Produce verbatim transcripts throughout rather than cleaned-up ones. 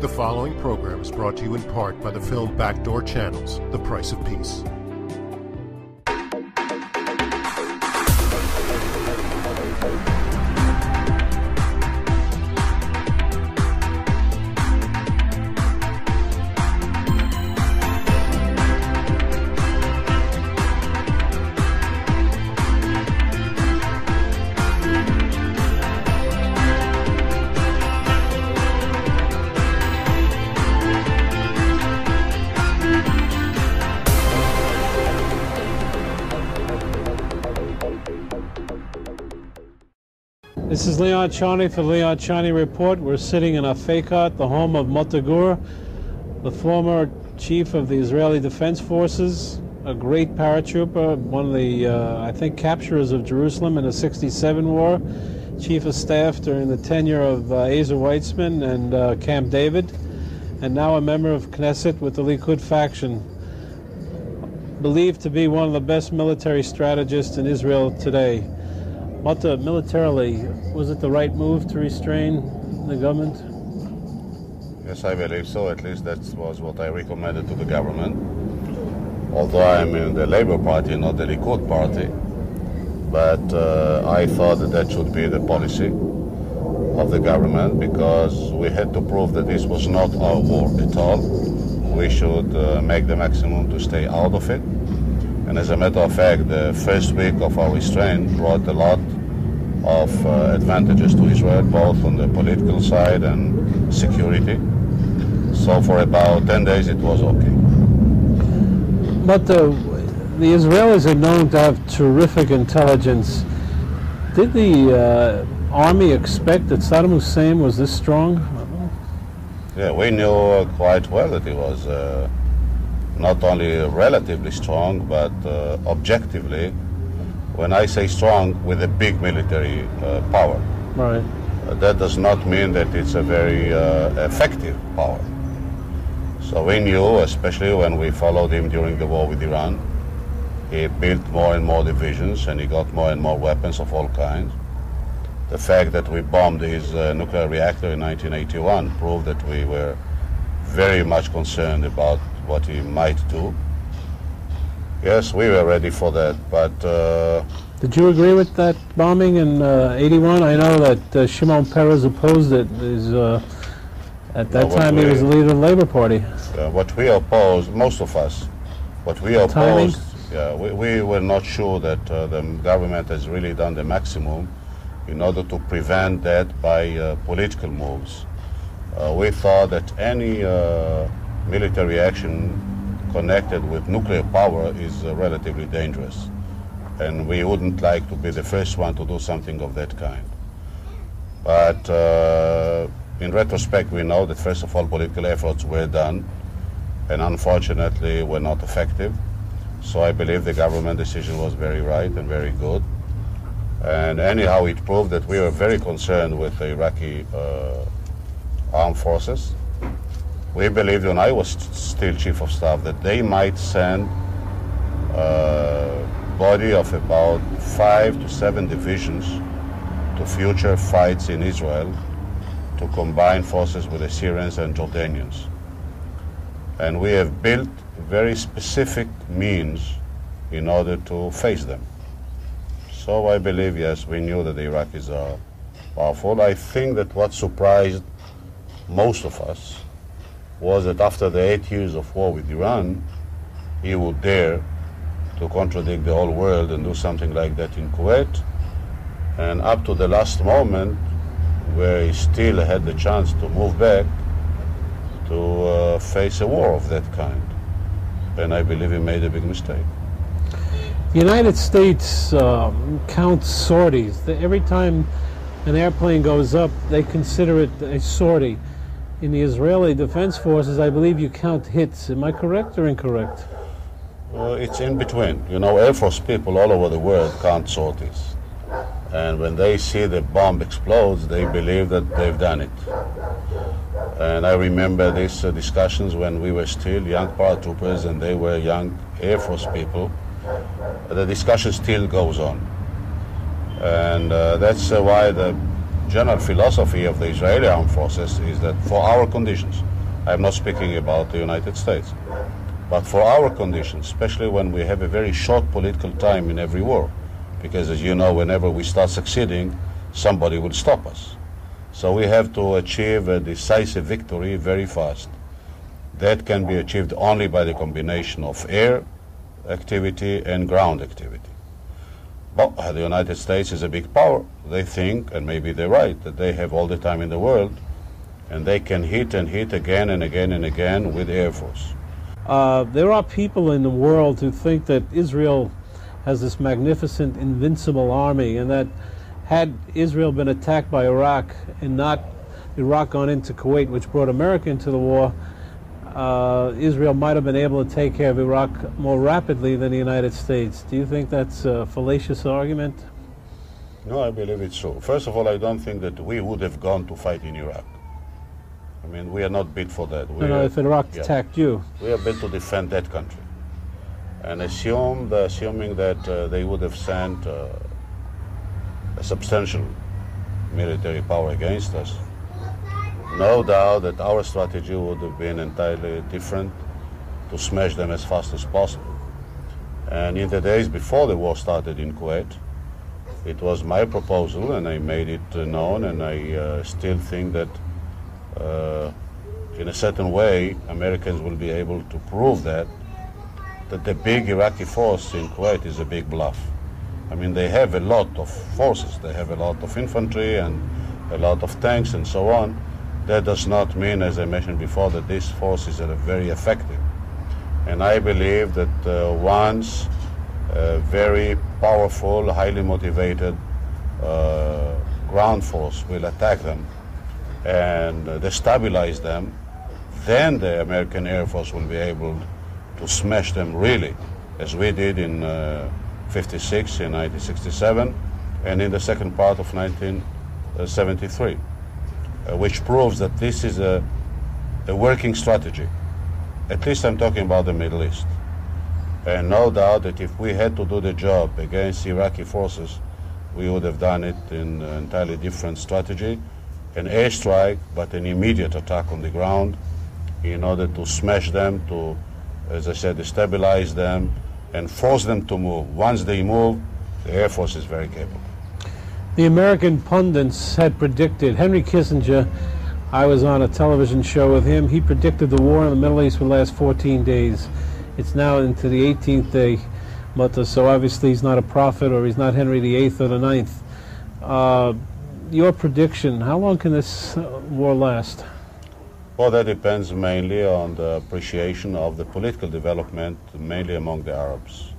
The following program is brought to you in part by the film Backdoor Channels, The Price of Peace. This is Leon Charney for Leon Charney Report. We're sitting in Afekat, the home of Mordechai Gur, the former chief of the Israeli Defense Forces, a great paratrooper, one of the, uh, I think, capturers of Jerusalem in the sixty-seven war, chief of staff during the tenure of uh, Ezer Weizman and uh, Camp David, and now a member of Knesset with the Likud faction, believed to be one of the best military strategists in Israel today. Mata, militarily, was it the right move to restrain the government? Yes, I believe so. At least that was what I recommended to the government. Although I am in the Labour Party, not the Likud Party, but uh, I thought that that should be the policy of the government, because we had to prove that this was not our war at all. We should uh, make the maximum to stay out of it. And as a matter of fact, the first week of our restraint brought a lot of uh, advantages to Israel, both on the political side and security. So for about ten days it was okay. But the, the Israelis are known to have terrific intelligence. Did the uh, army expect that Saddam Hussein was this strong? Yeah, we knew uh, quite well that he was uh, not only relatively strong, but uh, objectively, when I say strong, with a big military uh, power. Right. Uh, that does not mean that it's a very uh, effective power. So we knew, especially when we followed him during the war with Iran, he built more and more divisions and he got more and more weapons of all kinds. The fact that we bombed his uh, nuclear reactor in nineteen eighty-one proved that we were very much concerned about what he might do. Yes, we were ready for that, but... Uh, Did you agree with that bombing in eighty-one? Uh, I know that uh, Shimon Peres opposed it. Is, uh, at that no, time, we, he was the leader of the Labour Party. Uh, what we opposed, most of us, what we the opposed... Yeah, we, we were not sure that uh, the government has really done the maximum in order to prevent that by uh, political moves. Uh, we thought that any... Uh, military action connected with nuclear power is uh, relatively dangerous, and we wouldn't like to be the first one to do something of that kind. But uh, in retrospect, we know that first of all, political efforts were done, and unfortunately were not effective. So I believe the government decision was very right and very good. And anyhow, it proved that we were very concerned with the Iraqi uh, armed forces. We believed, when I was still chief of staff, that they might send a body of about five to seven divisions to future fights in Israel to combine forces with the Syrians and Jordanians. And we have built very specific means in order to face them. So I believe, yes, we knew that the Iraqis are powerful. I think that what surprised most of us was that after the eight years of war with Iran, he would dare to contradict the whole world and do something like that in Kuwait. And up to the last moment, where he still had the chance to move back to uh, face a war of that kind. And I believe he made a big mistake. The United States um, counts sorties. Every time an airplane goes up, they consider it a sortie. In the Israeli Defense Forces, I believe you count hits. Am I correct or incorrect? Well, it's in between. You know, Air Force people all over the world count sorties. And when they see the bomb explodes, they believe that they've done it. And I remember these uh, discussions when we were still young paratroopers and they were young Air Force people. The discussion still goes on. And uh, that's uh, why the general philosophy of the Israeli armed forces is that for our conditions, I'm not speaking about the United States, but for our conditions, especially when we have a very short political time in every war, because as you know, whenever we start succeeding, somebody will stop us. So we have to achieve a decisive victory very fast. That can be achieved only by the combination of air activity and ground activity. But the United States is a big power. They think, and maybe they're right, that they have all the time in the world, and they can hit and hit again and again and again with air force. Uh, there are people in the world who think that Israel has this magnificent, invincible army, and that had Israel been attacked by Iraq and not Iraq gone into Kuwait, which brought America into the war, uh, Israel might have been able to take care of Iraq more rapidly than the United States. Do you think that's a fallacious argument? No, I believe it's so. First of all, I don't think that we would have gone to fight in Iraq. I mean, we are not built for that. We no, no, are, if Iraq yeah, attacked you. We are built to defend that country. And assumed, assuming that uh, they would have sent uh, a substantial military power against us, no doubt that our strategy would have been entirely different, to smash them as fast as possible. And in the days before the war started in Kuwait, it was my proposal, and I made it known, and I uh, still think that Uh, in a certain way, Americans will be able to prove that, that the big Iraqi force in Kuwait is a big bluff. I mean, they have a lot of forces. They have a lot of infantry and a lot of tanks and so on. That does not mean, as I mentioned before, that these forces are very effective. And I believe that uh, once a very powerful, highly motivated uh, ground force will attack them, and destabilize them, then the American Air Force will be able to smash them really, as we did in fifty-six, uh, in nineteen sixty-seven, and in the second part of nineteen seventy-three, uh, which proves that this is a, a working strategy. At least I'm talking about the Middle East. And no doubt that if we had to do the job against Iraqi forces, we would have done it in an entirely different strategy, an airstrike, but an immediate attack on the ground in order to smash them, to, as I said, destabilize them and force them to move. Once they move, the Air Force is very capable. The American pundits had predicted, Henry Kissinger, I was on a television show with him, he predicted the war in the Middle East would last fourteen days. It's now into the eighteenth day, so obviously he's not a prophet, or he's not Henry the Eighth or the Ninth. Uh, Your prediction, how long can this war last? Well, that depends mainly on the appreciation of the political development, mainly among the Arabs.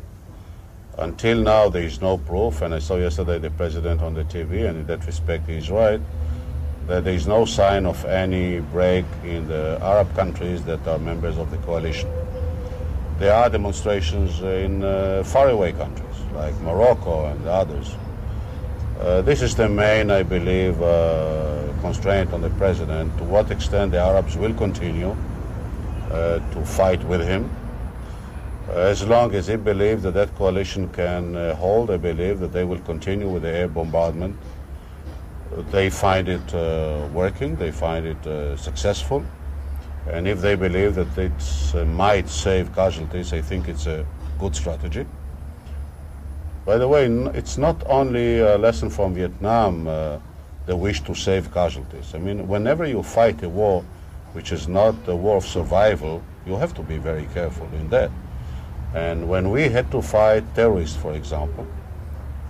Until now, there is no proof, and I saw yesterday the president on the T V, and in that respect he is right, that there is no sign of any break in the Arab countries that are members of the coalition. There are demonstrations in uh, faraway countries, like Morocco and others. Uh, this is the main, I believe, uh, constraint on the president, to what extent the Arabs will continue uh, to fight with him. Uh, as long as he believes that that coalition can uh, hold, I believe that they will continue with the air bombardment. They find it uh, working, they find it uh, successful, and if they believe that it uh, might save casualties, I think it's a good strategy. By the way, it's not only a lesson from Vietnam, uh, the wish to save casualties. I mean, whenever you fight a war which is not a war of survival, you have to be very careful in that. And when we had to fight terrorists, for example,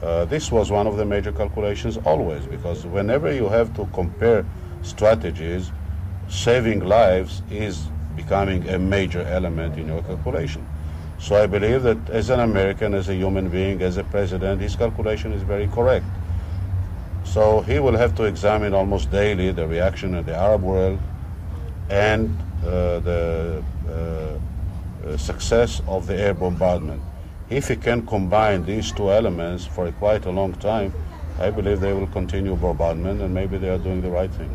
uh, this was one of the major calculations always, because whenever you have to compare strategies, saving lives is becoming a major element in your calculation. So I believe that as an American, as a human being, as a president, his calculation is very correct. So he will have to examine almost daily the reaction of the Arab world and uh, the uh, success of the air bombardment. If he can combine these two elements for a quite a long time, I believe they will continue bombardment, and maybe they are doing the right thing.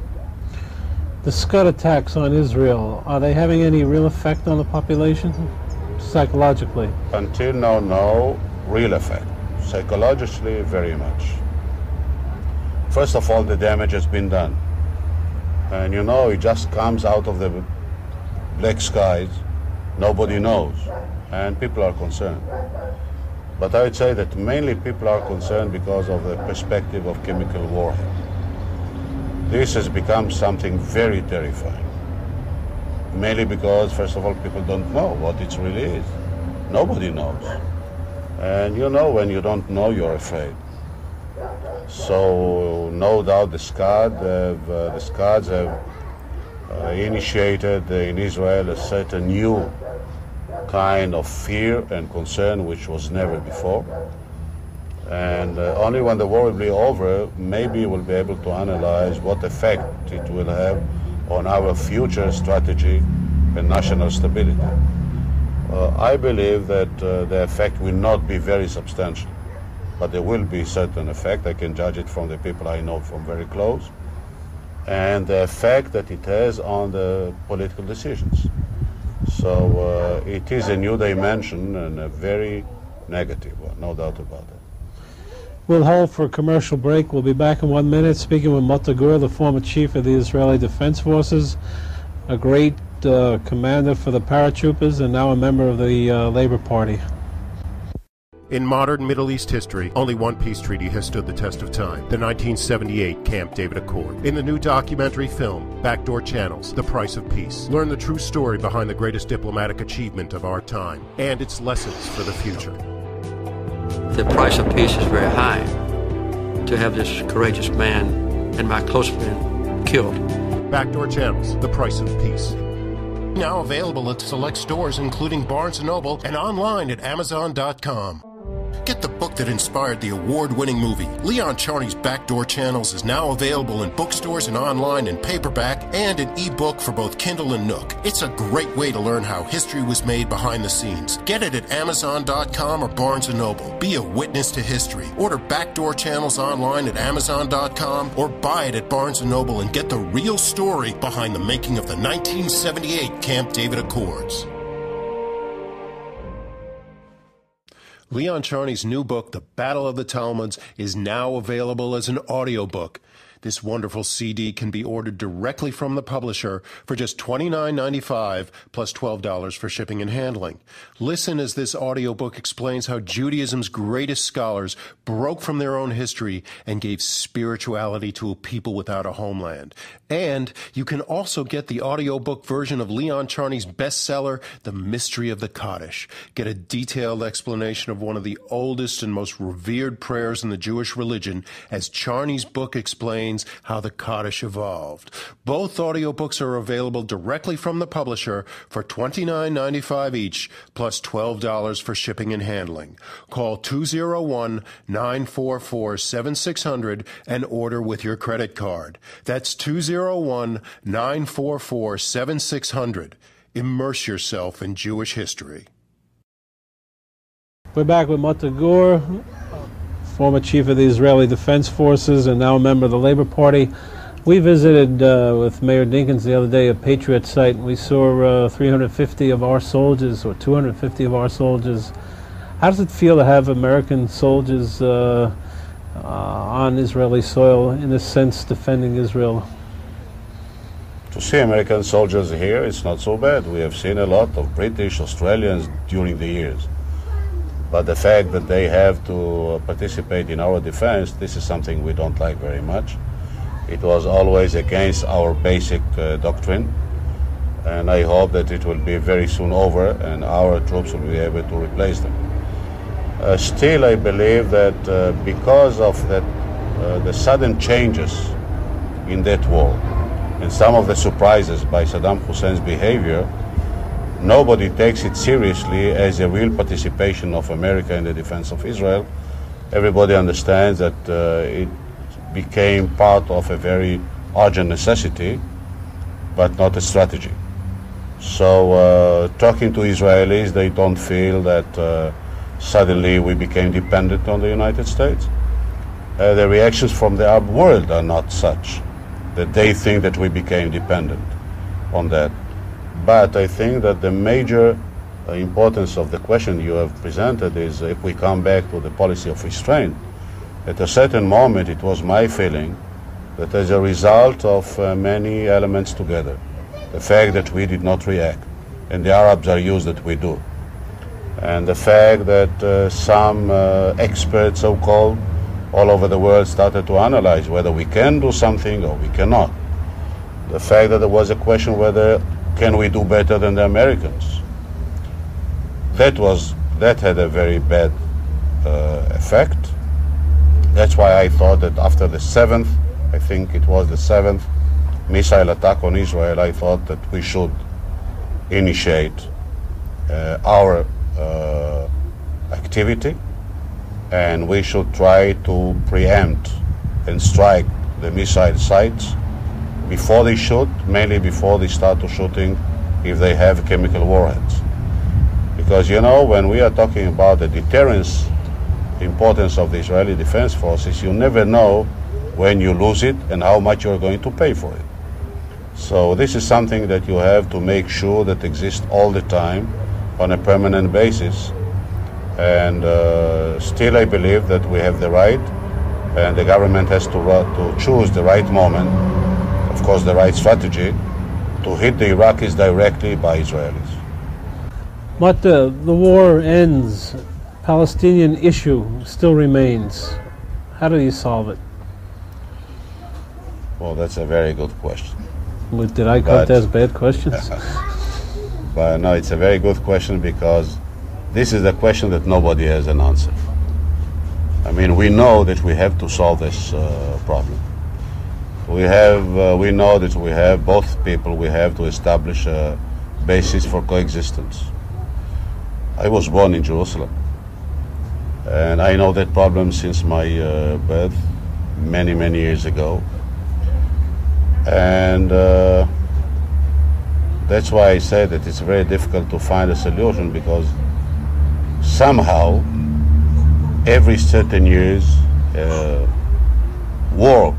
The Scud attacks on Israel, are they having any real effect on the population? Psychologically? Until now, no real effect. Psychologically, very much. First of all, the damage has been done. And you know, it just comes out of the black skies. Nobody knows, and people are concerned. But I would say that mainly people are concerned because of the perspective of chemical warfare. This has become something very terrifying. Mainly because, first of all, people don't know what it really is. Nobody knows. And you know, when you don't know, you're afraid. So no doubt the S C A D have, uh, the S C A Ds have uh, initiated uh, in Israel a certain new kind of fear and concern which was never before. And uh, only when the war will be over, maybe we'll be able to analyze what effect it will have on our future strategy and national stability. Uh, I believe that uh, the effect will not be very substantial. But there will be certain effect. I can judge it from the people I know from very close, and the effect that it has on the political decisions. So uh, it is a new dimension and a very negative one, no doubt about it. We'll hold for a commercial break. We'll be back in one minute speaking with Mordechai Gur, the former chief of the Israeli Defense Forces, a great uh, commander for the paratroopers and now a member of the uh, Labour Party. In modern Middle East history, only one peace treaty has stood the test of time, the nineteen seventy-eight Camp David Accord. In the new documentary film, Backdoor Channels, The Price of Peace, learn the true story behind the greatest diplomatic achievement of our time and its lessons for the future. The price of peace is very high. To have this courageous man and my close friend killed. Backdoor Channels, The Price of Peace. Now available at select stores including Barnes and Noble and online at Amazon dot com. Get the book that inspired the award-winning movie. Leon Charney's Backdoor Channels is now available in bookstores and online in paperback and an e-book for both Kindle and Nook. It's a great way to learn how history was made behind the scenes. Get it at Amazon dot com or Barnes and Noble. Be a witness to history. Order Backdoor Channels online at Amazon dot com or buy it at Barnes and Noble and get the real story behind the making of the nineteen seventy-eight Camp David Accords. Leon Charney's new book, The Battle of the Talmuds, is now available as an audiobook. This wonderful C D can be ordered directly from the publisher for just twenty-nine ninety-five plus twelve dollars for shipping and handling. Listen as this audiobook explains how Judaism's greatest scholars broke from their own history and gave spirituality to a people without a homeland. And you can also get the audiobook version of Leon Charney's bestseller, The Mystery of the Kaddish. Get a detailed explanation of one of the oldest and most revered prayers in the Jewish religion as Charney's book explains how the Kaddish evolved. Both audiobooks are available directly from the publisher for twenty-nine ninety-five each, plus twelve dollars for shipping and handling. Call two oh one, nine four four, seven six zero zero and order with your credit card. That's two oh one, nine four four, seven six zero zero. Immerse yourself in Jewish history. We're back with Mordechai Gur, former chief of the Israeli Defense Forces and now a member of the Labour Party. We visited uh, with Mayor Dinkins the other day a Patriot site, and we saw uh, three hundred fifty of our soldiers, or two hundred fifty of our soldiers. How does it feel to have American soldiers uh, uh, on Israeli soil, in a sense defending Israel? To see American soldiers here, it's not so bad. We have seen a lot of British, Australians during the years. But the fact that they have to participate in our defense, this is something we don't like very much. It was always against our basic uh, doctrine, and I hope that it will be very soon over and our troops will be able to replace them. Uh, still, I believe that uh, because of that, uh, the sudden changes in that war and some of the surprises by Saddam Hussein's behavior, nobody takes it seriously as a real participation of America in the defense of Israel. Everybody understands that uh, it became part of a very urgent necessity, but not a strategy. So uh, talking to Israelis, they don't feel that uh, suddenly we became dependent on the United States. Uh, the reactions from the Arab world are not such that they think that we became dependent on that. But I think that the major uh, importance of the question you have presented is if we come back to the policy of restraint, at a certain moment it was my feeling that as a result of uh, many elements together, the fact that we did not react, and the Arabs are used that we do, and the fact that uh, some uh, experts, so-called, all over the world started to analyze whether we can do something or we cannot. The fact that there was a question whether can we do better than the Americans. That was, that had a very bad uh, effect. That's why I thought that after the seventh, I think it was the seventh missile attack on Israel, I thought that we should initiate uh, our uh, activity, and we should try to preempt and strike the missile sites before they shoot, mainly before they start to shooting if they have chemical warheads. Because, you know, when we are talking about the deterrence importance of the Israeli Defense Forces, you never know when you lose it and how much you're going to pay for it. So this is something that you have to make sure that exists all the time on a permanent basis. And uh, still I believe that we have the right, and the government has to, uh, to choose the right moment, of course the right strategy, to hit the Iraqis directly by Israelis. But the, the war ends, Palestinian issue still remains. How do you solve it? Well, that's a very good question. But did I cut those bad questions? Well, no, it's a very good question, because this is a question that nobody has an answer. I mean, we know that we have to solve this uh, problem. We have, uh, we know that we have both people, we have to establish a basis for coexistence. I was born in Jerusalem, and I know that problem since my uh, birth, many, many years ago. And uh, that's why I say that it's very difficult to find a solution, because somehow, every certain years, uh, war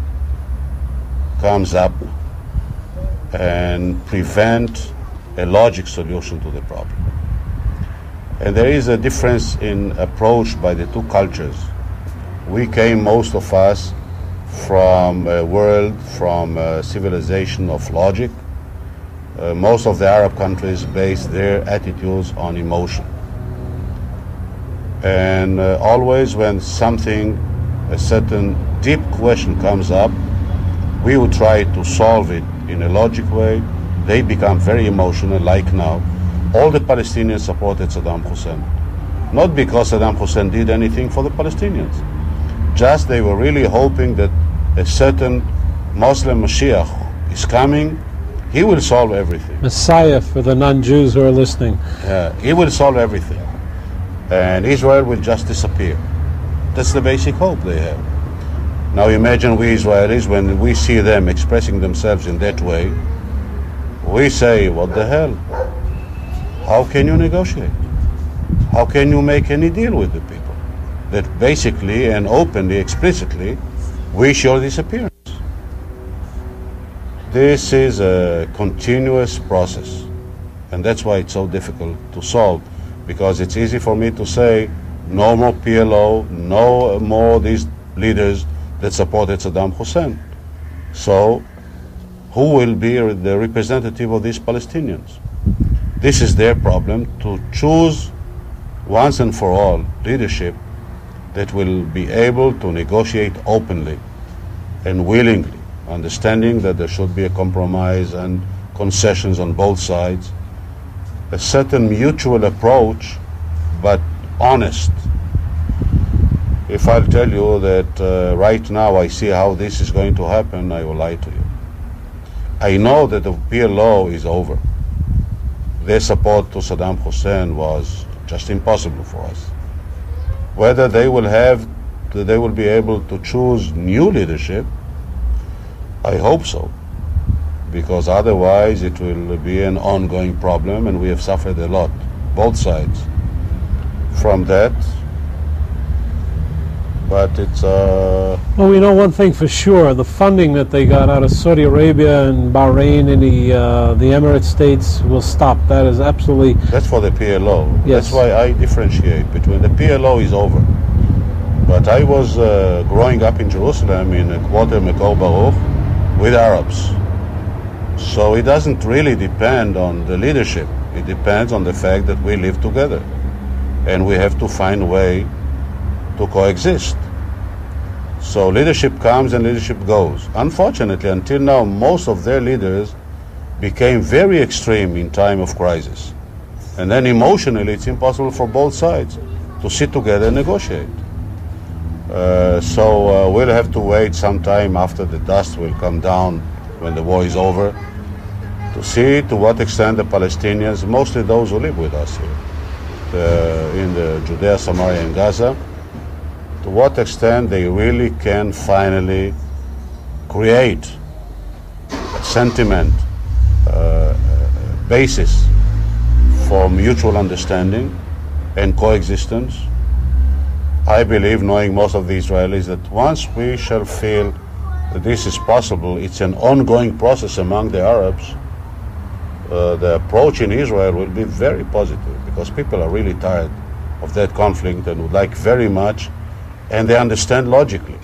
comes up and prevent a logical solution to the problem. And there is a difference in approach by the two cultures. We came, most of us, from a world, from a civilization of logic. Uh, most of the Arab countries base their attitudes on emotion. And uh, always when something, a certain deep question comes up, we will try to solve it in a logic way. They become very emotional, like now. All the Palestinians supported Saddam Hussein. Not because Saddam Hussein did anything for the Palestinians. Just they were really hoping that a certain Muslim Mashiach is coming. He will solve everything. Messiah for the non-Jews who are listening. Uh, he will solve everything. And Israel will just disappear. That's the basic hope they have. Now imagine we Israelis, when we see them expressing themselves in that way, we say, what the hell? How can you negotiate? How can you make any deal with the people? That basically and openly, explicitly, wish your disappearance. This is a continuous process, and that's why it's so difficult to solve. Because it's easy for me to say, no more P L O, no more these leaders that supported Saddam Hussein. So, who will be the representative of these Palestinians? This is their problem, to choose once and for all leadership that will be able to negotiate openly and willingly, understanding that there should be a compromise and concessions on both sides, a certain mutual approach, but honest. If I'll tell you that uh, right now I see how this is going to happen, I will lie to you. I know that the P L O is over. Their support to Saddam Hussein was just impossible for us. Whether they will have, they will be able to choose new leadership, I hope so. Because otherwise it will be an ongoing problem, and we have suffered a lot, both sides, from that. But it's... Uh, well, we know one thing for sure, the funding that they got out of Saudi Arabia and Bahrain and the, uh, the Emirate States will stop. That is absolutely... That's for the P L O. Yes. That's why I differentiate between the P L O is over. But I was uh, growing up in Jerusalem in a quarter Me'or Baruch with Arabs. So it doesn't really depend on the leadership. It depends on the fact that we live together. And we have to find a way to coexist. So leadership comes and leadership goes. Unfortunately, until now, most of their leaders became very extreme in time of crisis. And then emotionally, it's impossible for both sides to sit together and negotiate. Uh, so uh, we'll have to wait some time after the dust will come down when the war is over to see to what extent the Palestinians, mostly those who live with us here, Uh, in the Judea, Samaria, and Gaza, to what extent they really can finally create a sentiment, uh, a basis for mutual understanding and coexistence. I believe, knowing most of the Israelis, that once we shall feel that this is possible, it's an ongoing process among the Arabs, Uh, the approach in Israel will be very positive, because people are really tired of that conflict and would like very much, and they understand logically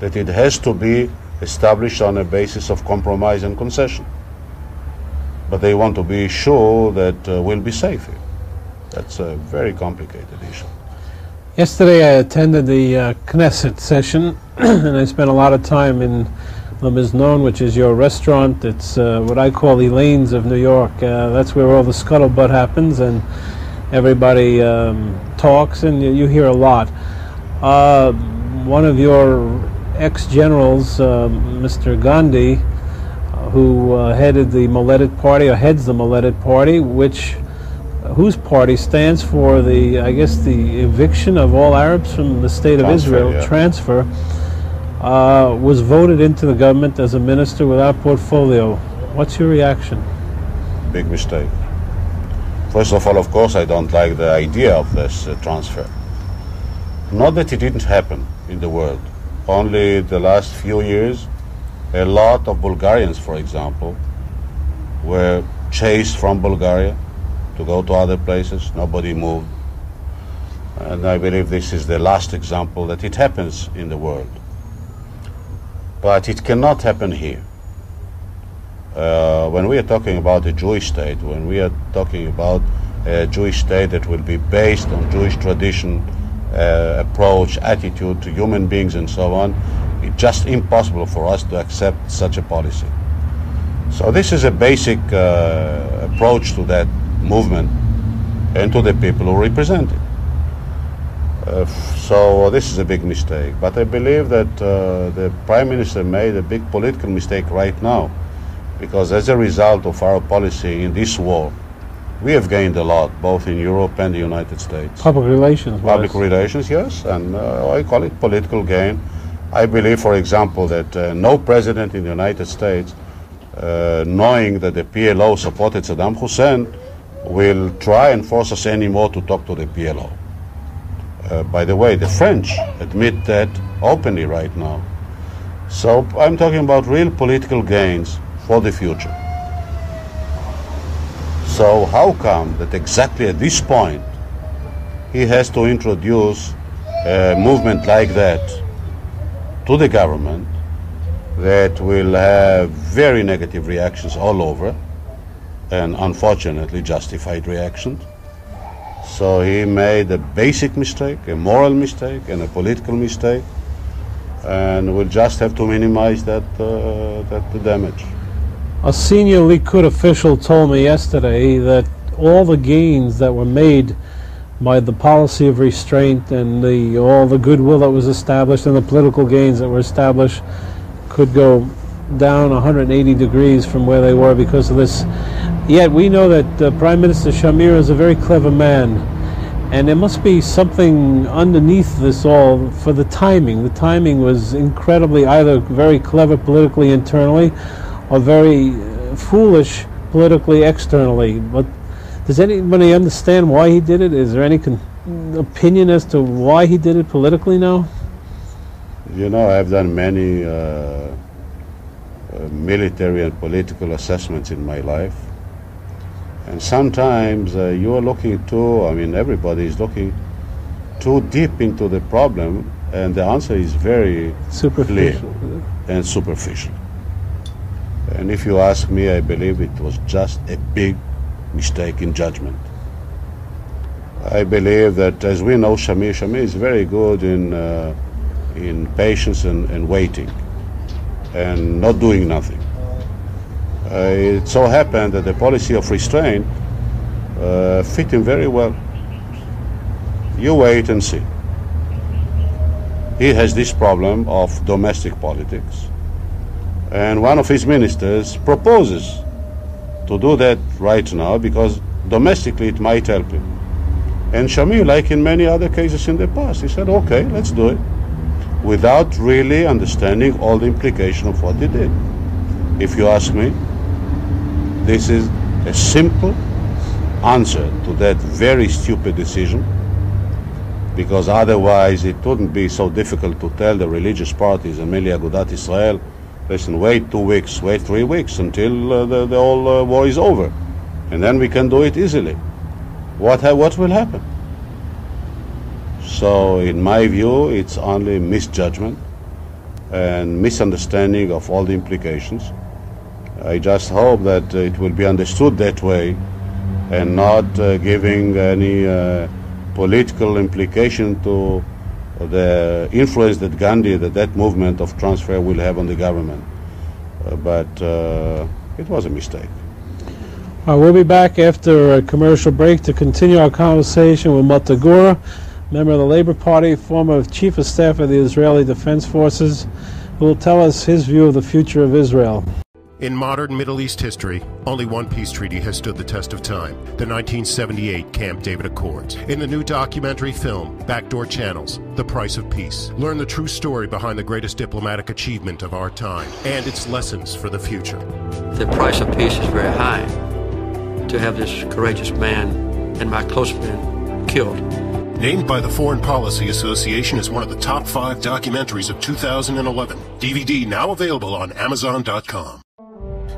that it has to be established on a basis of compromise and concession. But they want to be sure that uh, we'll be safe here. That's a very complicated issue. Yesterday I attended the uh, Knesset session and I spent a lot of time in Le Mesnon, which is your restaurant. It's uh, what I call Elaine's of New York. Uh, that's where all the scuttlebutt happens and everybody um, talks, and you, you hear a lot. Uh, one of your ex-generals, uh, Mister Gandhi, who uh, headed the Moledet Party, or heads the Moledet Party, which whose party stands for the, I guess, the eviction of all Arabs from the state of Israel, yeah. transfer. Uh, was voted into the government as a minister without portfolio. What's your reaction? Big mistake. First of all, of course, I don't like the idea of this uh, transfer. Not that it didn't happen in the world. Only the last few years, a lot of Bulgarians, for example, were chased from Bulgaria to go to other places. Nobody moved. And I believe this is the last example that it happens in the world. But it cannot happen here. Uh, when we are talking about a Jewish state, when we are talking about a Jewish state that will be based on Jewish tradition, uh, approach, attitude to human beings and so on, it's just impossible for us to accept such a policy. So this is a basic uh, approach to that movement and to the people who represent it. Uh, so this is a big mistake, but I believe that uh, the Prime Minister made a big political mistake right now, because as a result of our policy in this war, we have gained a lot, both in Europe and the United States. Public relations. Public relations, yes, and uh, I call it political gain. I believe, for example, that uh, no president in the United States, uh, knowing that the P L O supported Saddam Hussein, will try and force us anymore to talk to the P L O. Uh, by the way, the French admit that openly right now. So I'm talking about real political gains for the future. So how come that exactly at this point he has to introduce a movement like that to the government that will have very negative reactions all over, and unfortunately justified reactions? So he made a basic mistake, a moral mistake, and a political mistake, and we'll just have to minimize that, uh, that the damage. A senior Likud official told me yesterday that all the gains that were made by the policy of restraint and the, all the goodwill that was established and the political gains that were established could go down one hundred eighty degrees from where they were because of this. Yet we know that uh, Prime Minister Shamir is a very clever man, and there must be something underneath this all for the timing. The timing was incredibly either very clever politically internally or very uh, foolish politically externally. But does anybody understand why he did it? Is there any con opinion as to why he did it politically now? You know, I've done many uh, uh, military and political assessments in my life. And sometimes uh, you are looking too, I mean, everybody is looking too deep into the problem And the answer is very clear and superficial. And if you ask me, I believe it was just a big mistake in judgment. I believe that, as we know, Charney, Charney is very good in, uh, in patience and, and waiting and not doing nothing. Uh, it so happened that the policy of restraint uh, fit him very well. You wait and see. He has this problem of domestic politics. And one of his ministers proposes to do that right now because domestically it might help him. And Charney, like in many other cases in the past, he said, okay, let's do it, without really understanding all the implication of what he did. If you ask me, this is a simple answer to that very stupid decision, because otherwise it wouldn't be so difficult to tell the religious parties and mainly Agudat Israel, listen, wait two weeks, wait three weeks until uh, the, the whole uh, war is over, and then we can do it easily. What, ha what will happen? So in my view, it's only misjudgment and misunderstanding of all the implications. I just hope that it will be understood that way and not uh, giving any uh, political implication to the influence that Gandhi, that that movement of transfer will have on the government. Uh, but uh, it was a mistake. Right, we'll be back after a commercial break to continue our conversation with Mordechai Gur, member of the Labour Party, former Chief of Staff of the Israeli Defense Forces, who will tell us his view of the future of Israel. In modern Middle East history, only one peace treaty has stood the test of time, the nineteen seventy-eight Camp David Accords. In the new documentary film, Backdoor Channels, The Price of Peace, learn the true story behind the greatest diplomatic achievement of our time and its lessons for the future. The price of peace is very high. To have this courageous man and my close friend killed. Named by the Foreign Policy Association as one of the top five documentaries of two thousand eleven. D V D now available on Amazon dot com.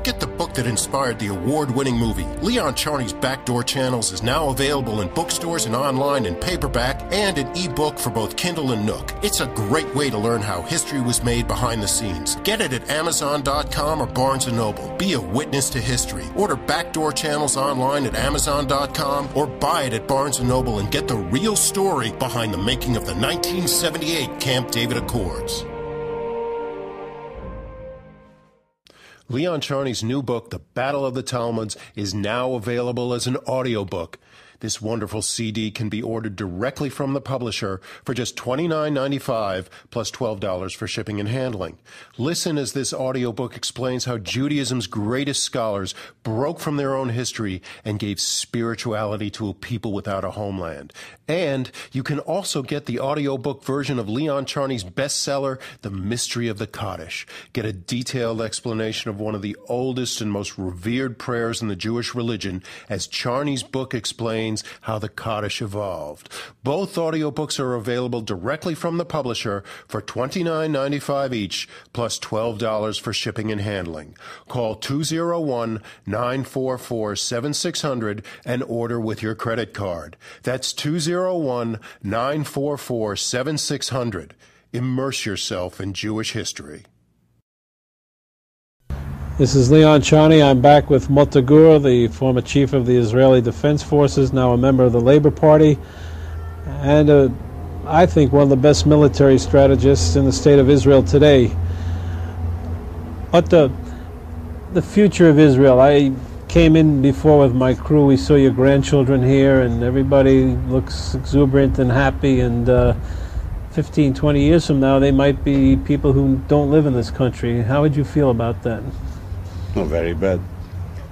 Get the book that inspired the award-winning movie. Leon Charney's Backdoor Channels is now available in bookstores and online in paperback and an e-book for both Kindle and Nook. It's a great way to learn how history was made behind the scenes. Get it at Amazon dot com or Barnes and Noble. Be a witness to history. Order Backdoor Channels online at Amazon dot com or buy it at Barnes and Noble and get the real story behind the making of the nineteen seventy-eight Camp David Accords. Leon Charney's new book, The Battle of the Talmuds, is now available as an audiobook. This wonderful C D can be ordered directly from the publisher for just twenty-nine ninety-five plus twelve dollars for shipping and handling. Listen as this audiobook explains how Judaism's greatest scholars broke from their own history and gave spirituality to a people without a homeland. And you can also get the audiobook version of Leon Charney's bestseller, The Mystery of the Kaddish. Get a detailed explanation of one of the oldest and most revered prayers in the Jewish religion as Charney's book explains how the Kaddish evolved. Both audiobooks are available directly from the publisher for twenty-nine ninety-five each, plus twelve dollars for shipping and handling. Call two oh one, nine four four, seven six zero zero and order with your credit card. That's two oh one, nine four four, seven six zero zero. Immerse yourself in Jewish history. This is Leon Charney. I'm back with Mordechai Gur, the former chief of the Israeli Defense Forces, now a member of the Labor Party, and uh, I think one of the best military strategists in the state of Israel today. But the, the future of Israel, I came in before with my crew. We saw your grandchildren here, and everybody looks exuberant and happy, and uh, fifteen, twenty years from now they might be people who don't live in this country. How would you feel about that? No, very bad.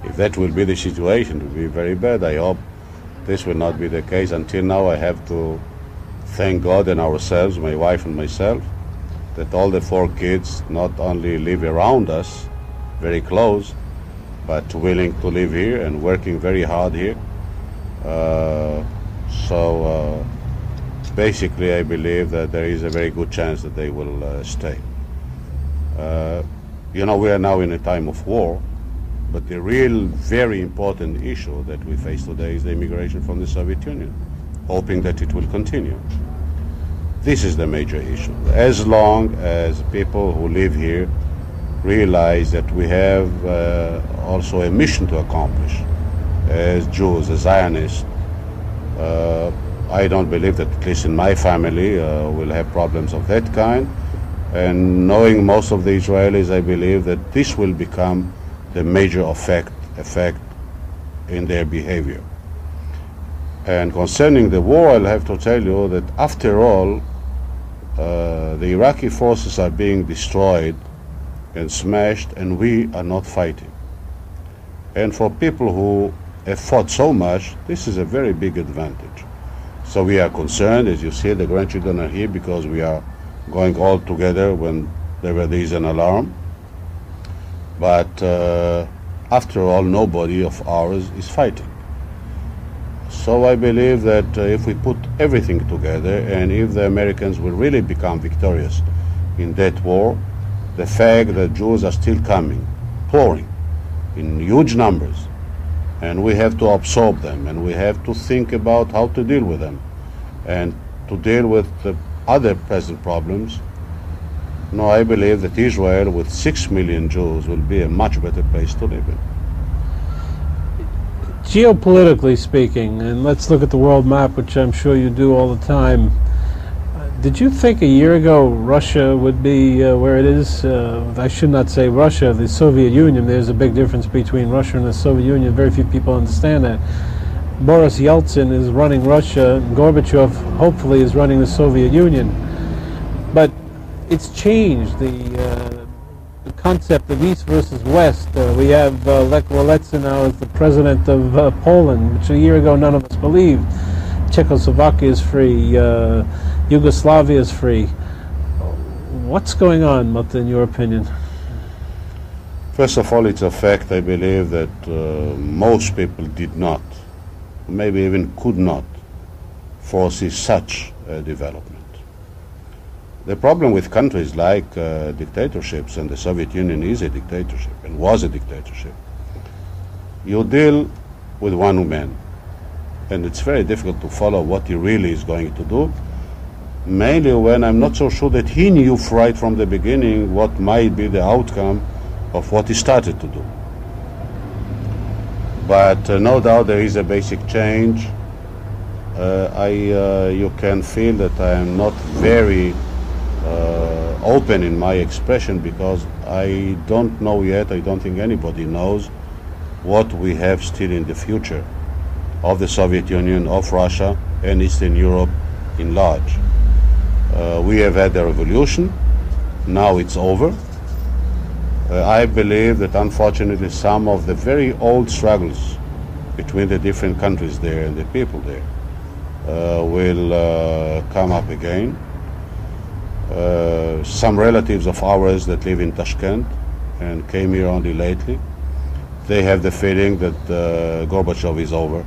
If that will be the situation, it will be very bad. I hope this will not be the case. Until now I have to thank God and ourselves, my wife and myself, that all the four kids not only live around us, very close, but willing to live here and working very hard here. Uh, so uh, basically I believe that there is a very good chance that they will uh, stay. Uh, you know, we are now in a time of war, but the real very important issue that we face today is the immigration from the Soviet Union, hoping that it will continue. This is the major issue. As long as people who live here realize that we have uh, also a mission to accomplish as Jews, as Zionists, uh, I don't believe that, at least in my family, uh, we'll have problems of that kind. And knowing most of the Israelis, I believe that this will become the major effect, effect in their behavior. And concerning the war, I'll have to tell you that after all, uh, the Iraqi forces are being destroyed and smashed, and we are not fighting. And for people who have fought so much, this is a very big advantage. So we are concerned, as you see, the grandchildren are here because we are going all together when there is an alarm. But uh, after all, nobody of ours is fighting. So I believe that uh, if we put everything together, and if the Americans will really become victorious in that war, the fact that Jews are still coming, pouring in huge numbers, and we have to absorb them, and we have to think about how to deal with them, and to deal with the other present problems. No, I believe that Israel, with six million Jews, will be a much better place to live in. Geopolitically speaking, and let's look at the world map, which I'm sure you do all the time, uh, did you think a year ago Russia would be uh, where it is? Uh, I should not say Russia, the Soviet Union. There's a big difference between Russia and the Soviet Union. Very few people understand that. Boris Yeltsin is running Russia, and Gorbachev, hopefully, is running the Soviet Union. But it's changed, the, uh, the concept of East versus West. Uh, we have uh, Lech Wałęsa now as the president of uh, Poland, which a year ago none of us believed. Czechoslovakia is free, uh, Yugoslavia is free. What's going on, Mata, in your opinion? First of all, it's a fact, I believe, that uh, most people did not, maybe even could not, foresee such a development. The problem with countries like uh, dictatorships, and the Soviet Union is a dictatorship and was a dictatorship, you deal with one man, and it's very difficult to follow what he really is going to do, mainly when I'm not so sure that he knew right from the beginning what might be the outcome of what he started to do. But uh, no doubt there is a basic change. Uh, I, uh, you can feel that I am not very Uh, open in my expression, because I don't know yet, I don't think anybody knows what we have still in the future of the Soviet Union, of Russia, and Eastern Europe in large. Uh, we have had a revolution, now it's over. Uh, I believe that unfortunately some of the very old struggles between the different countries there and the people there uh, will uh, come up again. Uh, some relatives of ours that live in Tashkent and came here only lately, they have the feeling that uh, Gorbachev is over,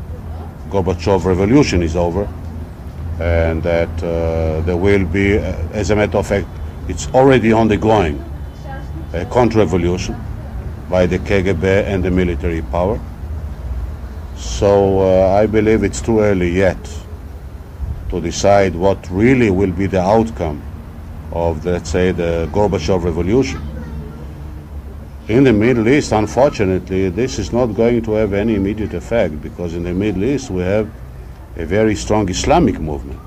Gorbachev revolution is over, and that uh, there will be, uh, as a matter of fact, it's already undergoing a counter-revolution by the K G B and the military power. So uh, I believe it's too early yet to decide what really will be the outcome of, let's say, the Gorbachev revolution. In the Middle East, unfortunately, this is not going to have any immediate effect, because in the Middle East we have a very strong Islamic movement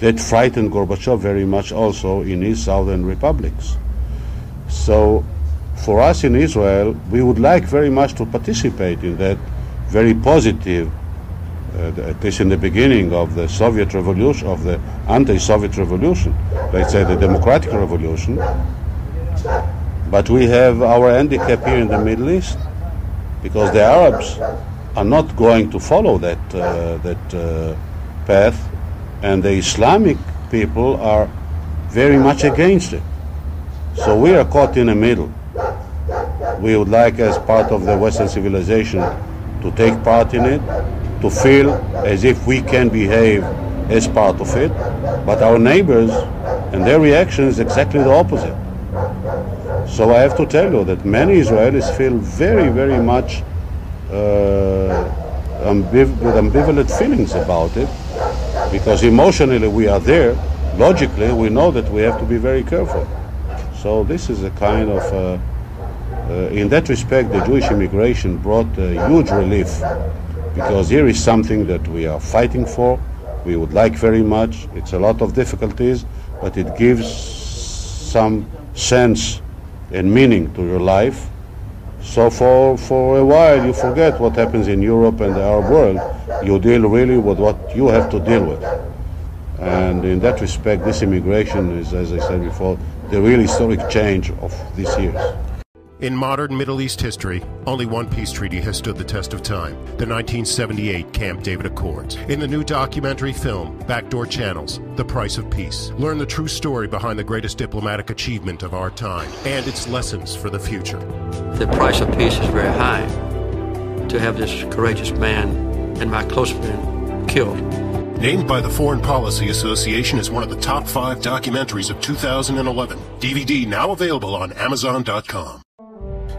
that frightened Gorbachev very much also in his southern republics. So for us in Israel, we would like very much to participate in that very positive, Uh, at least in the beginning of the Soviet revolution, of the anti-Soviet revolution, let's say the democratic revolution, but we have our handicap here in the Middle East, because the Arabs are not going to follow that, uh, that uh, path, and the Islamic people are very much against it. So we are caught in the middle. We would like, as part of the Western civilization, to take part in it, to feel as if we can behave as part of it, but our neighbors and their reaction is exactly the opposite. So I have to tell you that many Israelis feel very, very much uh, ambiv with ambivalent feelings about it, because emotionally we are there, logically we know that we have to be very careful. So this is a kind of, uh, uh, in that respect, the Jewish immigration brought a huge relief, because here is something that we are fighting for, we would like very much. It's a lot of difficulties, but it gives some sense and meaning to your life. So for, for a while you forget what happens in Europe and the Arab world. You deal really with what you have to deal with. And in that respect, this immigration is, as I said before, the real historic change of these years. In modern Middle East history, only one peace treaty has stood the test of time, the nineteen seventy-eight Camp David Accords. In the new documentary film, Backdoor Channels, The Price of Peace, learn the true story behind the greatest diplomatic achievement of our time and its lessons for the future. The price of peace is very high. To have this courageous man and my close friend killed. Named by the Foreign Policy Association as one of the top five documentaries of two thousand eleven. D V D now available on Amazon dot com.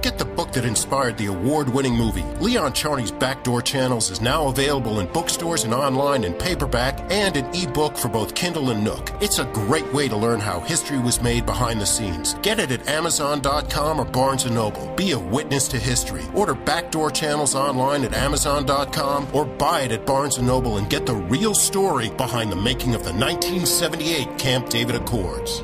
Get the book that inspired the award-winning movie. Leon Charney's Backdoor Channels is now available in bookstores and online in paperback and an e-book for both Kindle and Nook. It's a great way to learn how history was made behind the scenes. Get it at Amazon dot com or Barnes and Noble. Be a witness to history. Order Backdoor Channels online at Amazon dot com or buy it at Barnes and Noble and get the real story behind the making of the nineteen seventy-eight Camp David Accords.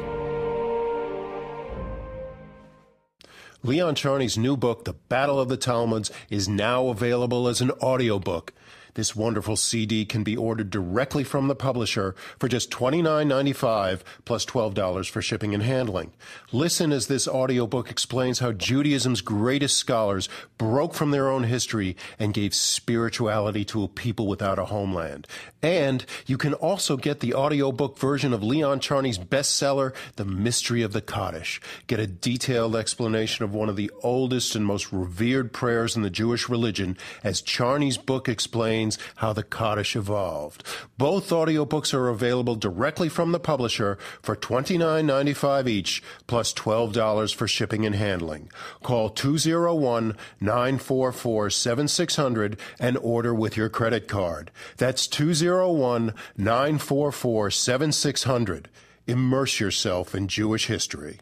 Leon Charney's new book, The Battle of the Talmuds, is now available as an audiobook. This wonderful C D can be ordered directly from the publisher for just twenty-nine ninety-five plus twelve dollars for shipping and handling. Listen as this audiobook explains how Judaism's greatest scholars broke from their own history and gave spirituality to a people without a homeland. And you can also get the audiobook version of Leon Charney's bestseller, The Mystery of the Kaddish. Get a detailed explanation of one of the oldest and most revered prayers in the Jewish religion as Charney's book explains how the Kaddish evolved. Both audiobooks are available directly from the publisher for twenty-nine ninety-five each, plus twelve dollars for shipping and handling. Call two oh one, nine four four, seven six zero zero and order with your credit card. That's two oh one, nine four four, seven six zero zero. Immerse yourself in Jewish history.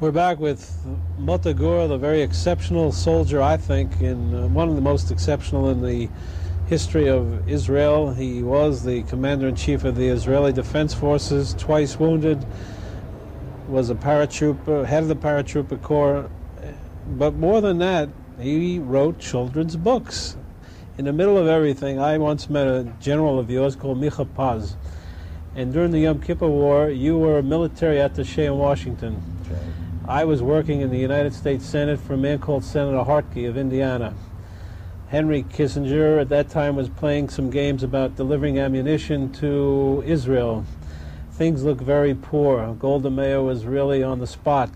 We're back with Mordechai Gur, the very exceptional soldier, I think, in uh, one of the most exceptional in the history of Israel. He was the commander-in-chief of the Israeli Defense Forces, twice wounded, was a paratrooper, head of the paratrooper corps. But more than that, he wrote children's books. In the middle of everything, I once met a general of yours called Micha Paz, and during the Yom Kippur War, you were a military attaché in Washington. Okay. I was working in the United States Senate for a man called Senator Hartke of Indiana. Henry Kissinger at that time was playing some games about delivering ammunition to Israel. Things looked very poor. Golda Meir was really on the spot.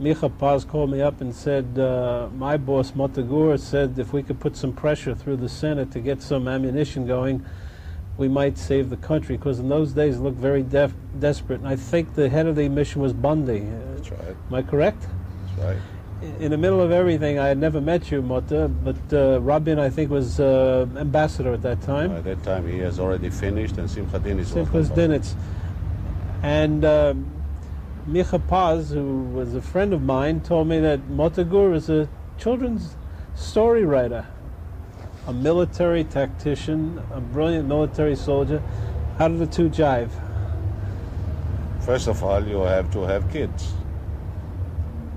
Micha Paz called me up and said, uh, my boss, Mordechai Gur, said if we could put some pressure through the Senate to get some ammunition going, we might save the country, because in those days it looked very def desperate. And I think the head of the mission was Bundy. That's right. Am I correct? That's right. In the middle of everything, I had never met you, Mordechai, but uh, Rabin, I think, was uh, ambassador at that time. At that time, he has already finished, and Simcha Dinitz was Dinitz. And... Uh, Micha Paz, who was a friend of mine, told me that Mordechai Gur is a children's story writer, a military tactician, a brilliant military soldier. How do the two jive? First of all, you have to have kids.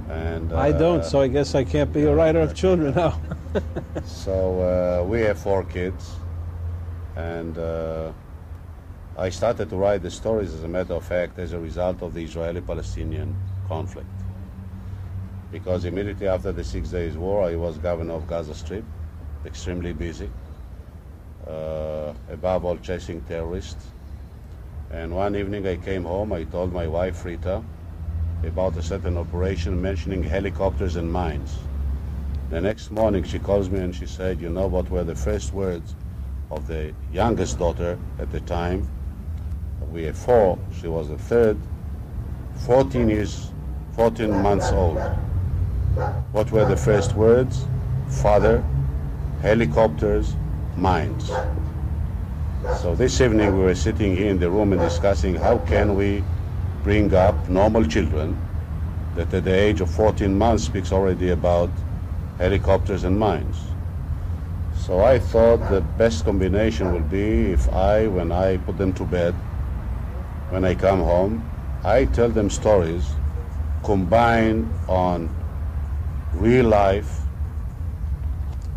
And uh, I don't, so I guess I can't be a writer of children now. So uh, we have four kids, and uh, I started to write the stories, as a matter of fact, as a result of the Israeli-Palestinian conflict. Because immediately after the Six Days War, I was governor of Gaza Strip, extremely busy, uh, above all chasing terrorists. And one evening I came home, I told my wife, Rita, about a certain operation mentioning helicopters and mines. The next morning she calls me and she said, you know what were the first words of the youngest daughter at the time? We have four, she was the third, fourteen years, fourteen months old. What were the first words? Father, helicopters, mines. So this evening we were sitting here in the room and discussing how can we bring up normal children that at the age of fourteen months speaks already about helicopters and mines. So I thought the best combination would be if I, when I put them to bed, when I come home, I tell them stories combined on real life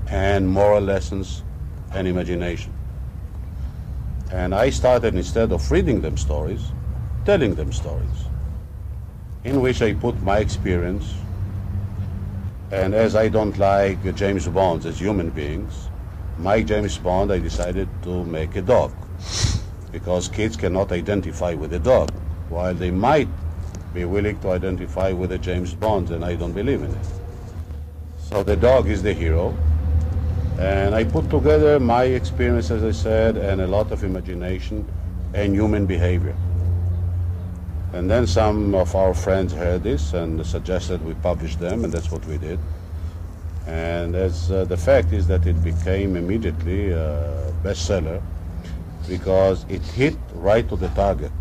and moral lessons and imagination. And I started, instead of reading them stories, telling them stories, in which I put my experience. And as I don't like James Bond as human beings, my James Bond, I decided to make a dog, because kids cannot identify with a dog, while they might be willing to identify with a James Bond, and I don't believe in it. So the dog is the hero, and I put together my experience, as I said, and a lot of imagination and human behavior. And then some of our friends heard this and suggested we publish them, and that's what we did. And as uh, the fact is that it became immediately a bestseller, because it hit right to the target.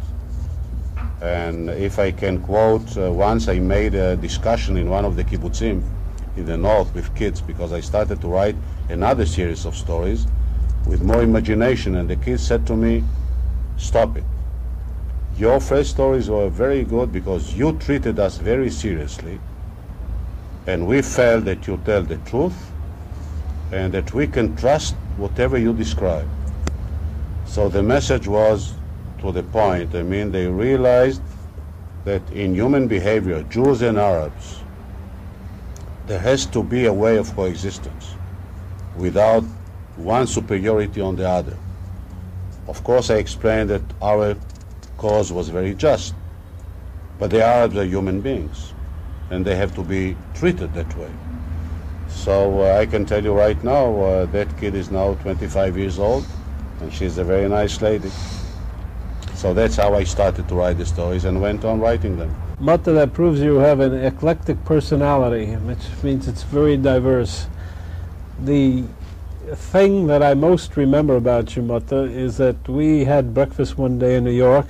And if I can quote, uh, once I made a discussion in one of the kibbutzim in the north with kids, because I started to write another series of stories with more imagination, and the kids said to me, "Stop it. Your first stories were very good because you treated us very seriously, and we felt that you tell the truth and that we can trust whatever you describe." So the message was to the point. I mean, they realized that in human behavior, Jews and Arabs, there has to be a way of coexistence without one superiority on the other. Of course, I explained that our cause was very just, but the Arabs are human beings and they have to be treated that way. So uh, I can tell you right now, uh, that kid is now twenty-five years old and she's a very nice lady. So that's how I started to write the stories and went on writing them. Mata, that proves you have an eclectic personality, which means it's very diverse. The thing that I most remember about you, Mata, is that we had breakfast one day in New York.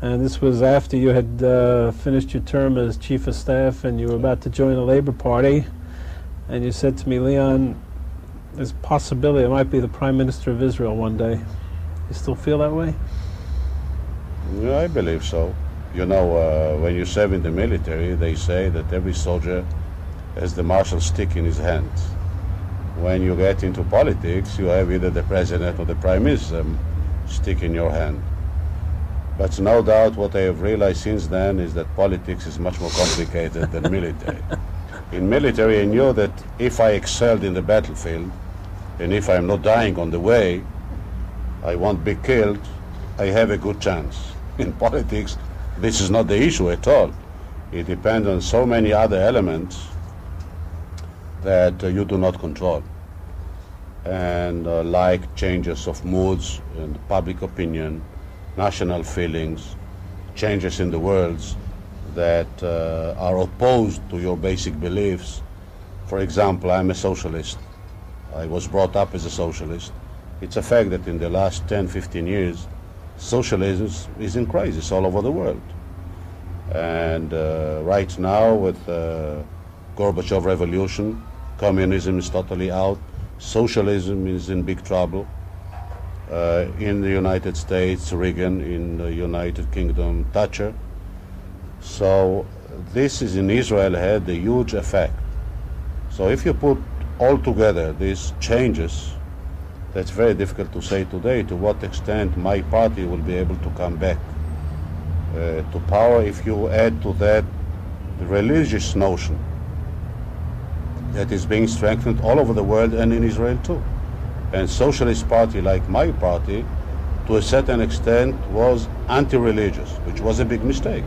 And this was after you had uh, finished your term as chief of staff and you were about to join the Labour Party. And you said to me, "Leon, there's a possibility I might be the Prime Minister of Israel one day." You still feel that way? Yeah, I believe so. You know, uh, when you serve in the military, they say that every soldier has the marshal's stick in his hand. When you get into politics, you have either the president or the prime minister stick in your hand. But no doubt what I have realized since then is that politics is much more complicated than military. In military, I knew that if I excelled in the battlefield, and if I'm not dying on the way, I won't be killed, I have a good chance. In politics, this is not the issue at all. It depends on so many other elements that uh, you do not control. And uh, like changes of moods and public opinion, national feelings, changes in the worlds that uh, are opposed to your basic beliefs. For example, I'm a socialist. I was brought up as a socialist. It's a fact that in the last ten, fifteen years, socialism is in crisis all over the world. And uh, right now, with uh, Gorbachev revolution, communism is totally out, socialism is in big trouble. Uh, in the United States, Reagan, in the United Kingdom, Thatcher. So this is in Israel had a huge effect. So if you put all together these changes, that's very difficult to say today to what extent my party will be able to come back uh, to power. If you add to that the religious notion that is being strengthened all over the world and in Israel too. And socialist party like my party, to a certain extent, was anti-religious, which was a big mistake,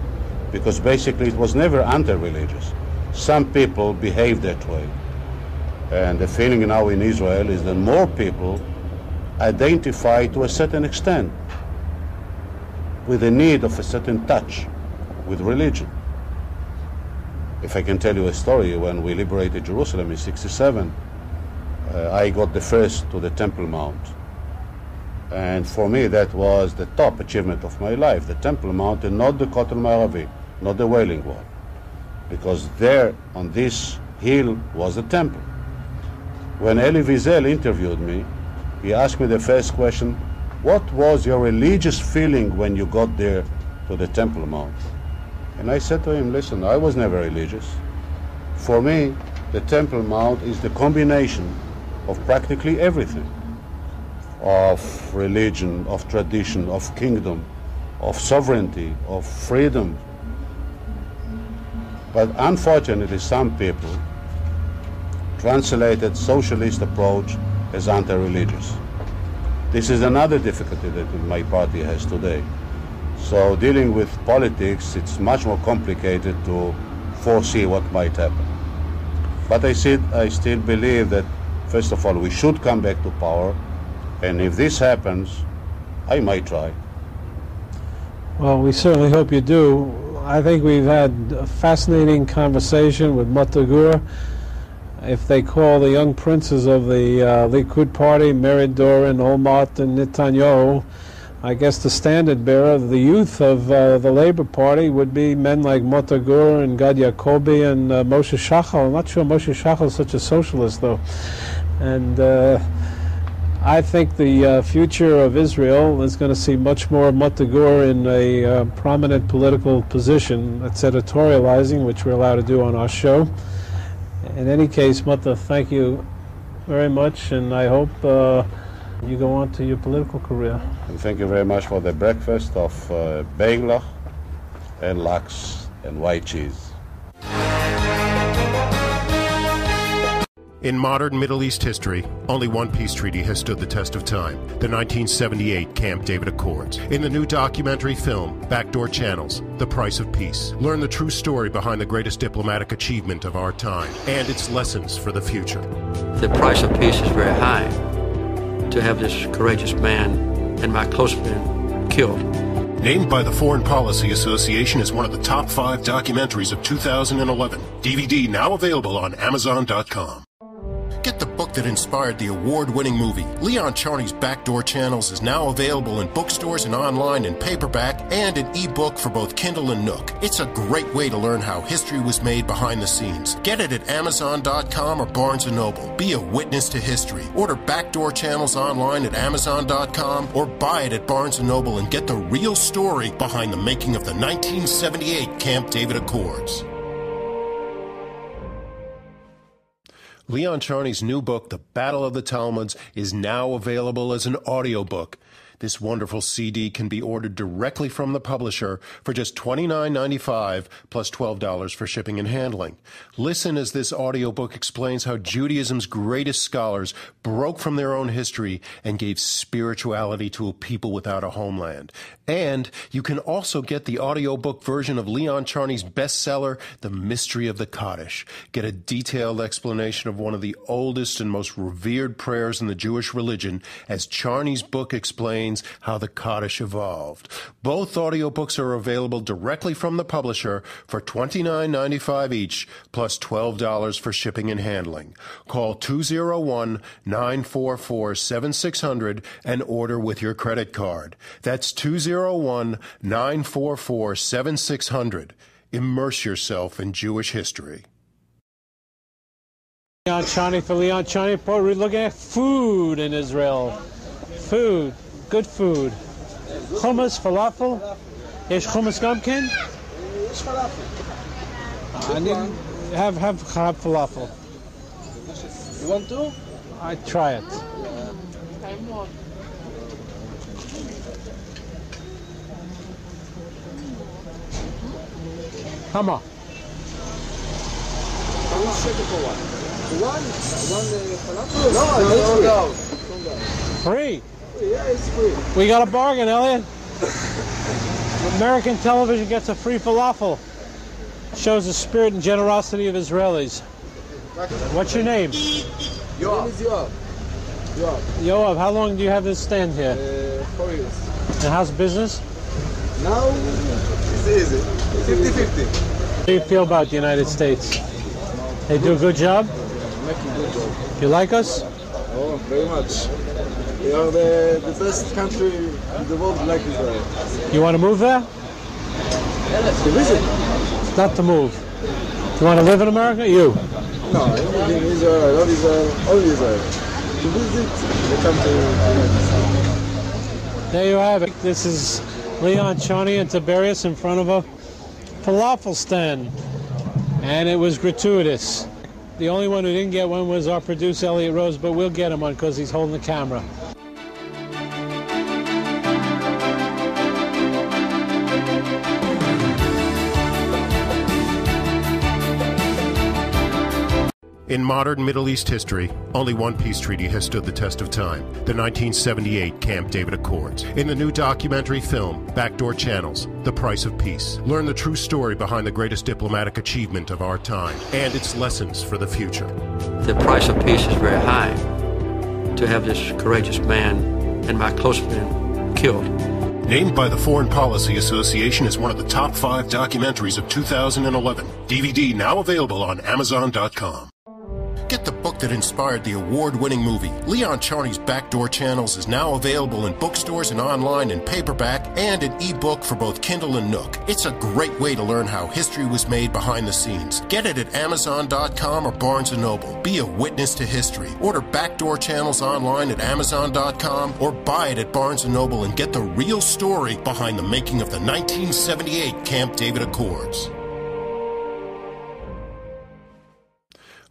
because basically it was never anti-religious. Some people behave that way. And the feeling now in Israel is that more people identify to a certain extent with the need of a certain touch with religion. If I can tell you a story, when we liberated Jerusalem in sixty-seven, Uh, I got the first to the Temple Mount, And for me, that was the top achievement of my life, the Temple Mount, and not the Kotel Ma'aravi, not the Wailing Wall. Because there, on this hill, was the temple. When Elie Wiesel interviewed me, he asked me the first question, what was your religious feeling when you got there to the Temple Mount? And I said to him, listen, I was never religious. For me, the Temple Mount is the combination of practically everything, of religion, of tradition, of kingdom, of sovereignty, of freedom. But unfortunately, some people translated socialist approach as anti-religious. This is another difficulty that my party has today. So dealing with politics, it's much more complicated to foresee what might happen. But I, said, I still believe that, first of all, we should come back to power, and if this happens, I might try. Well, we certainly hope you do. I think we've had a fascinating conversation with Mordechai Gur. If they call the young princes of the uh, Likud party, Merid Doron, Olmert, and Netanyahu, I guess the standard bearer, the youth of uh, the Labour Party, would be men like Mordechai Gur and Gad Yacobi and uh, Moshe Shachal. I'm not sure Moshe Shachal is such a socialist, though. And uh, I think the uh, future of Israel is going to see much more of Mordechai Gur in a uh, prominent political position. That's editorializing, which we're allowed to do on our show. In any case, Mata, thank you very much, and I hope uh, you go on to your political career. And thank you very much for the breakfast of uh, beiglach and lax and white cheese. In modern Middle East history, only one peace treaty has stood the test of time, the nineteen seventy-eight Camp David Accords. In the new documentary film, Backdoor Channels, The Price of Peace, learn the true story behind the greatest diplomatic achievement of our time and its lessons for the future. The price of peace is very high. To have this courageous man and my close friend killed. Named by the Foreign Policy Association as one of the top five documentaries of two thousand eleven. D V D now available on Amazon dot com. Get the book that inspired the award-winning movie. Leon Charney's Backdoor Channels is now available in bookstores and online in paperback and an e-book for both Kindle and Nook. It's a great way to learn how history was made behind the scenes. Get it at Amazon dot com or Barnes and Noble. Be a witness to history. Order Backdoor Channels online at Amazon dot com or buy it at Barnes and Noble and get the real story behind the making of the nineteen seventy-eight Camp David Accords. Leon Charney's new book, The Battle of the Talmuds, is now available as an audiobook. This wonderful C D can be ordered directly from the publisher for just twenty-nine ninety-five plus twelve dollars for shipping and handling. Listen as this audiobook explains how Judaism's greatest scholars broke from their own history and gave spirituality to a people without a homeland. And you can also get the audiobook version of Leon Charney's bestseller, The Mystery of the Kaddish. Get a detailed explanation of one of the oldest and most revered prayers in the Jewish religion as Charney's book explains how the Kaddish evolved. Both audiobooks are available directly from the publisher for twenty-nine ninety-five each, plus twelve dollars for shipping and handling. Call two oh one, nine four four, seven six zero zero and order with your credit card. That's two oh one, nine four four, seven six zero zero. Immerse yourself in Jewish history. Leon Charney for Leon Charney Report. We're looking at food in Israel. Food. Good food. Hummus, falafel. Yes, hummus gamkin. I didn't have, have have falafel. You want to? I try it. Hummus. One, one falafel. No, no, no. Free. Yeah, it's free. We got a bargain, Elliot. American television gets a free falafel. Shows the spirit and generosity of Israelis. What's your name? Yoav. Yoav. Yoav. Yoav, how long do you have this stand here? Uh, four years. And how's business? Now, it's easy. fifty fifty. How do you feel about the United States? They do a good job? Making good job. You like us? Oh, very much. We are the, the best country in the world, like Israel. You want to move there? It's to visit. Not to move. You want to live in America? You? No, I live in Israel. I love Israel. All Israel. To visit, they come to Israel. There you have it. This is Leon Charney and Tiberius in front of a falafel stand. And it was gratuitous. The only one who didn't get one was our producer, Elliot Rose, but we'll get him one because he's holding the camera. In modern Middle East history, only one peace treaty has stood the test of time, the nineteen seventy-eight Camp David Accords. In the new documentary film, Backdoor Channels, The Price of Peace, learn the true story behind the greatest diplomatic achievement of our time and its lessons for the future. The price of peace is very high. To have this courageous man and my close friend killed. Named by the Foreign Policy Association as one of the top five documentaries of two thousand eleven, D V D now available on Amazon dot com. Get the book that inspired the award-winning movie. Leon Charney's Backdoor Channels is now available in bookstores and online in paperback and an e-book for both Kindle and Nook. It's a great way to learn how history was made behind the scenes. Get it at Amazon dot com or Barnes and Noble. Be a witness to history. Order Backdoor Channels online at Amazon dot com or buy it at Barnes and Noble and get the real story behind the making of the nineteen seventy-eight Camp David Accords.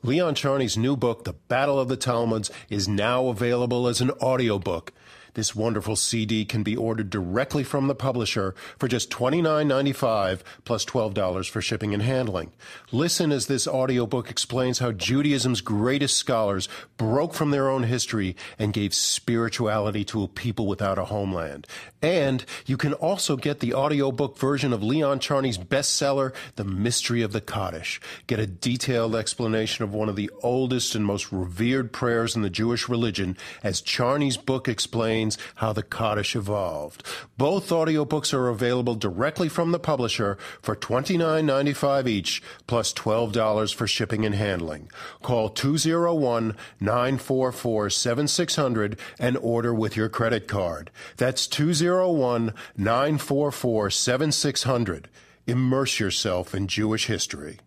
Leon Charney's new book, The Battle of the Talmuds, is now available as an audiobook. This wonderful C D can be ordered directly from the publisher for just twenty-nine ninety-five plus twelve dollars for shipping and handling. Listen as this audiobook explains how Judaism's greatest scholars broke from their own history and gave spirituality to a people without a homeland. And you can also get the audiobook version of Leon Charney's bestseller, The Mystery of the Kaddish. Get a detailed explanation of one of the oldest and most revered prayers in the Jewish religion as Charney's book explains how the Kaddish evolved. Both audiobooks are available directly from the publisher for twenty-nine ninety-five each, plus twelve dollars for shipping and handling. Call two oh one, nine four four, seventy-six hundred and order with your credit card. That's two oh one, nine four four, seventy-six hundred. Immerse yourself in Jewish history.